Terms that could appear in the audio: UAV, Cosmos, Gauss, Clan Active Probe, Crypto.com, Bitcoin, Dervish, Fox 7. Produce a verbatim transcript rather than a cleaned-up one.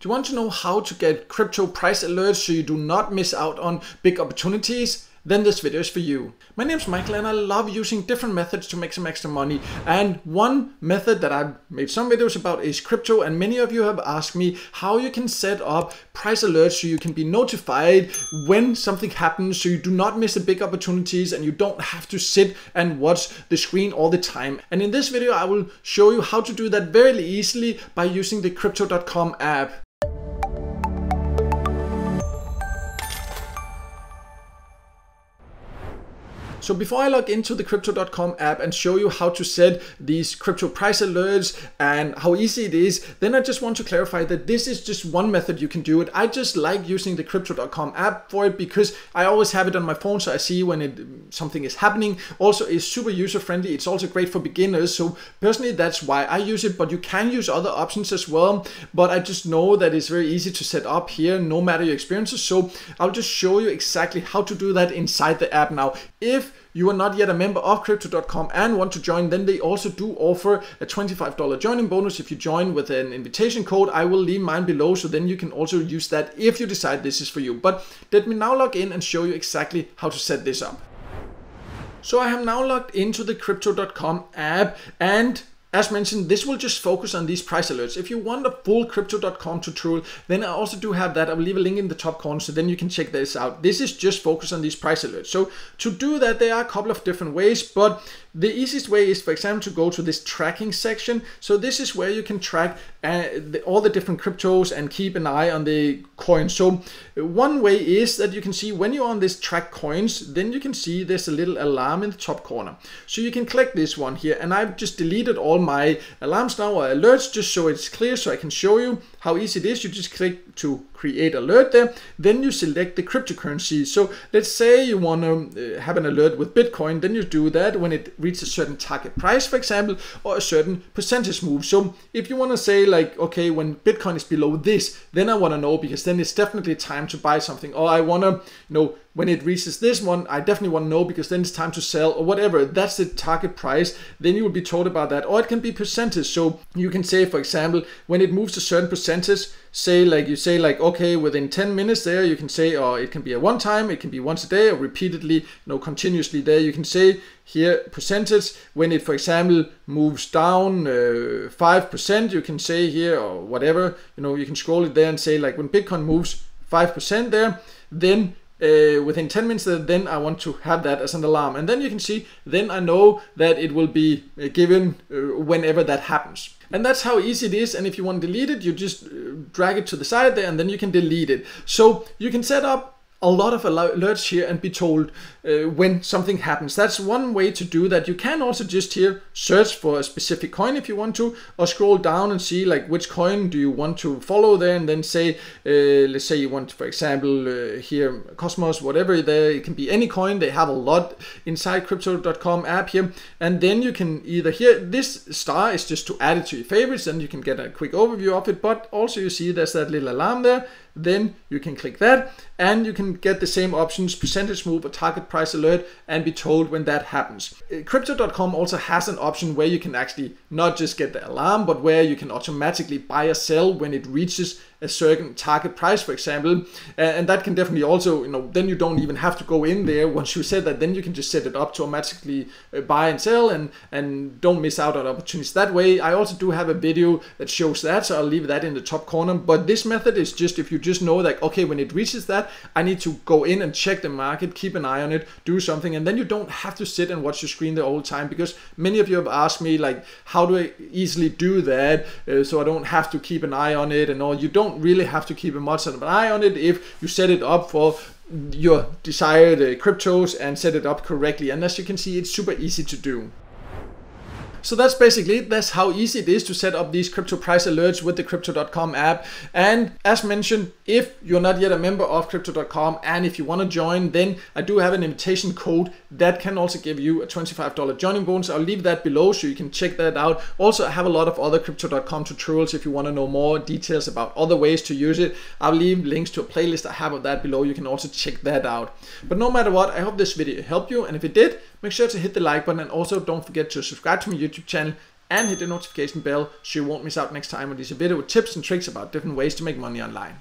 Do you want to know how to get crypto price alerts so you do not miss out on big opportunities? Then this video is for you. My name is Michael and I love using different methods to make some extra money. And one method that I've made some videos about is crypto, and many of you have asked me how you can set up price alerts so you can be notified when something happens so you do not miss the big opportunities and you don't have to sit and watch the screen all the time. And in this video I will show you how to do that very easily by using the Crypto dot com app. So before I log into the Crypto dot com app and show you how to set these crypto price alerts and how easy it is, then I just want to clarify that this is just one method you can do it. I just like using the Crypto dot com app for it because I always have it on my phone, so I see when it, something is happening. Also, it's super user-friendly. It's also great for beginners. So personally, that's why I use it, but you can use other options as well. But I just know that it's very easy to set up here, no matter your experiences. So I'll just show you exactly how to do that inside the app now. If you are not yet a member of Crypto dot com and want to join, then they also do offer a twenty-five dollar joining bonus if you join with an invitation code. I will leave mine below, so then you can also use that if you decide this is for you. But let me now log in and show you exactly how to set this up. So I have now logged into the Crypto dot com app, and as mentioned, this will just focus on these price alerts. If you want a full Crypto dot com tutorial, then I also do have that. I will leave a link in the top corner, so then you can check this out. This is just focused on these price alerts. So to do that, there are a couple of different ways, but the easiest way is, for example, to go to this tracking section. So this is where you can track uh, the, all the different cryptos and keep an eye on the coins. So one way is that you can see when you're on this track coins, then you can see there's a little alarm in the top corner. So you can click this one here, and I've just deleted all my alarms now, or alerts, just so it's clear, so I can show you how easy it is. You just click to create alert there, then you select the cryptocurrency. So let's say you want to have an alert with Bitcoin, then you do that when it reaches a certain target price, for example, or a certain percentage move. So if you want to say like, okay, when Bitcoin is below this, then I want to know, because then it's definitely time to buy something, or I want to, you know, when it reaches this one, I definitely want to know because then it's time to sell, or whatever. That's the target price. Then you will be told about that. Or it can be percentage. So you can say, for example, when it moves a certain percentage, say like you say like, okay, within ten minutes there, you can say, or it can be a one time, it can be once a day, or repeatedly, you know, continuously there. You can say here percentage when it, for example, moves down uh, five percent, you can say here, or whatever, you know, you can scroll it there and say like when Bitcoin moves five percent there, then Uh, within ten minutes, then I want to have that as an alarm. And then you can see, then I know that it will be given uh, whenever that happens. And that's how easy it is. And if you want to delete it, you just uh, drag it to the side there, and then you can delete it. So you can set up a lot of alerts here and be told uh, when something happens. That's one way to do that. You can also just here search for a specific coin if you want to, or scroll down and see like which coin do you want to follow there, and then say, uh, let's say you want, for example, uh, here Cosmos, whatever there, it can be any coin. They have a lot inside Crypto dot com app here. And then you can either here, this star is just to add it to your favorites, and you can get a quick overview of it. But also you see there's that little alarm there. Then you can click that, and you can get the same options, percentage move or target price alert, and be told when that happens. Crypto dot com also has an option where you can actually not just get the alarm, but where you can automatically buy or sell when it reaches a certain target price, for example. And that can definitely also, you know, then you don't even have to go in there. Once you set that, then you can just set it up to automatically buy and sell, and and don't miss out on opportunities that way. I also do have a video that shows that, so I'll leave that in the top corner. But this method is just if you just know like, okay, when it reaches that, I need to go in and check the market, keep an eye on it, do something, and then you don't have to sit and watch your screen the whole time, because many of you have asked me like, how do I easily do that uh, so I don't have to keep an eye on it and all. You don't really have to keep a much of an eye on it if you set it up for your desired uh, cryptos and set it up correctly. And as you can see, it's super easy to do. So that's basically it. That's how easy it is to set up these crypto price alerts with the Crypto dot com app. And as mentioned, if you're not yet a member of Crypto dot com and if you want to join, then I do have an invitation code that can also give you a twenty-five dollar joining bonus. I'll leave that below so you can check that out. Also, I have a lot of other Crypto dot com tutorials if you want to know more details about other ways to use it. I'll leave links to a playlist I have of that below. You can also check that out. But no matter what, I hope this video helped you. And if it did, make sure to hit the like button, and also don't forget to subscribe to my YouTube channel and hit the notification bell so you won't miss out next time when there's a video with tips and tricks about different ways to make money online.